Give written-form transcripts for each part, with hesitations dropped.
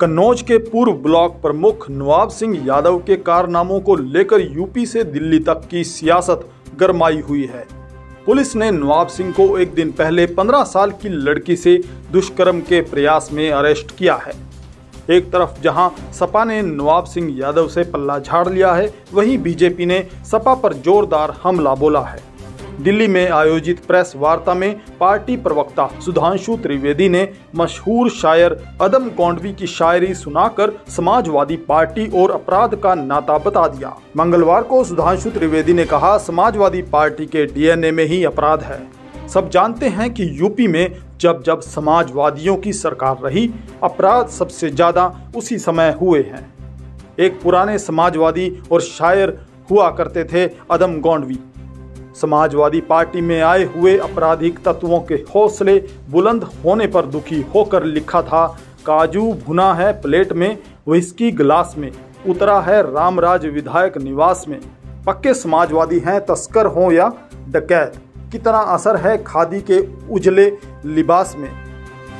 कन्नौज के पूर्व ब्लॉक प्रमुख नवाब सिंह यादव के कारनामों को लेकर यूपी से दिल्ली तक की सियासत गरमाई हुई है। पुलिस ने नवाब सिंह को एक दिन पहले 15 साल की लड़की से दुष्कर्म के प्रयास में अरेस्ट किया है। एक तरफ जहां सपा ने नवाब सिंह यादव से पल्ला झाड़ लिया है, वहीं बीजेपी ने सपा पर जोरदार हमला बोला है। दिल्ली में आयोजित प्रेस वार्ता में पार्टी प्रवक्ता सुधांशु त्रिवेदी ने मशहूर शायर अदम गोंडवी की शायरी सुनाकर समाजवादी पार्टी और अपराध का नाता बता दिया। मंगलवार को सुधांशु त्रिवेदी ने कहा, समाजवादी पार्टी के DNA में ही अपराध है। सब जानते हैं कि यूपी में जब जब समाजवादियों की सरकार रही, अपराध सबसे ज्यादा उसी समय हुए हैं। एक पुराने समाजवादी और शायर हुआ करते थे अदम गोंडवी। समाजवादी पार्टी में आए हुए आपराधिक तत्वों के हौसले बुलंद होने पर दुखी होकर लिखा था, काजू भुना है प्लेट में, व्हिस्की गिलास में, उतरा है रामराज विधायक निवास में, पक्के समाजवादी हैं तस्कर हों या डकैत, कितना असर है खादी के उजले लिबास में।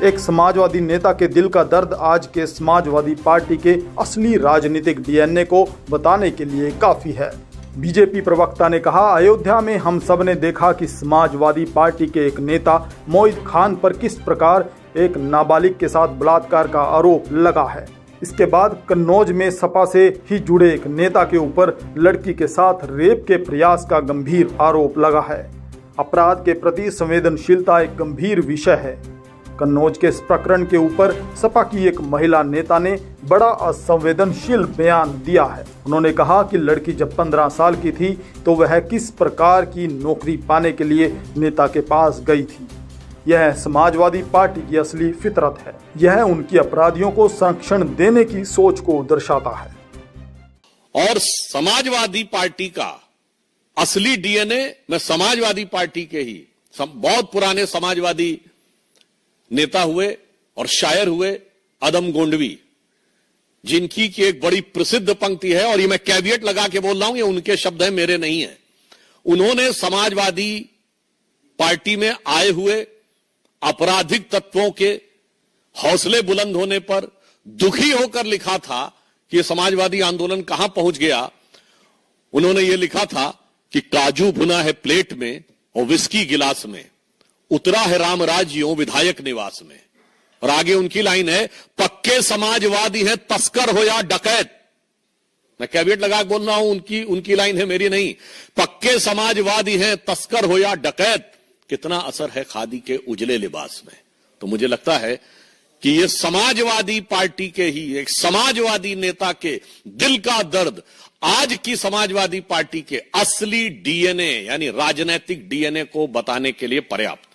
एक समाजवादी नेता के दिल का दर्द आज के समाजवादी पार्टी के असली राजनीतिक DNA को बताने के लिए काफ़ी है। बीजेपी प्रवक्ता ने कहा, अयोध्या में हम सब ने देखा कि समाजवादी पार्टी के एक नेता मौईद खान पर किस प्रकार एक नाबालिग के साथ बलात्कार का आरोप लगा है। इसके बाद कन्नौज में सपा से ही जुड़े एक नेता के ऊपर लड़की के साथ रेप के प्रयास का गंभीर आरोप लगा है। अपराध के प्रति संवेदनशीलता एक गंभीर विषय है। कन्नौज के इस प्रकरण के ऊपर सपा की एक महिला नेता ने बड़ा असंवेदनशील बयान दिया है। उन्होंने कहा कि लड़की जब 15 साल की थी तो वह किस प्रकार की नौकरी पाने के लिए नेता के पास गई थी। यह समाजवादी पार्टी की असली फितरत है। यह उनकी अपराधियों को संरक्षण देने की सोच को दर्शाता है। और समाजवादी पार्टी का असली DNA में समाजवादी पार्टी के ही बहुत पुराने समाजवादी नेता हुए और शायर हुए अदम गोंडवी, जिनकी की एक बड़ी प्रसिद्ध पंक्ति है, और ये मैं कैविएट लगा के बोल रहा हूं, ये उनके शब्द हैं, मेरे नहीं हैं। उन्होंने समाजवादी पार्टी में आए हुए आपराधिक तत्वों के हौसले बुलंद होने पर दुखी होकर लिखा था कि ये समाजवादी आंदोलन कहां पहुंच गया। उन्होंने ये लिखा था कि काजू भुना है प्लेट में और व्हिस्की गिलास में, उतरा है रामराज यों विधायक निवास में। और आगे उनकी लाइन है, पक्के समाजवादी हैं तस्कर हो या डकैत। मैं कैबिनेट लगा बोल रहा हूं, उनकी लाइन है, मेरी नहीं। पक्के समाजवादी हैं तस्कर हो या डकैत, कितना असर है खादी के उजले लिबास में। तो मुझे लगता है कि ये समाजवादी पार्टी के ही एक समाजवादी नेता के दिल का दर्द आज की समाजवादी पार्टी के असली DNA यानी राजनीतिक DNA को बताने के लिए पर्याप्त।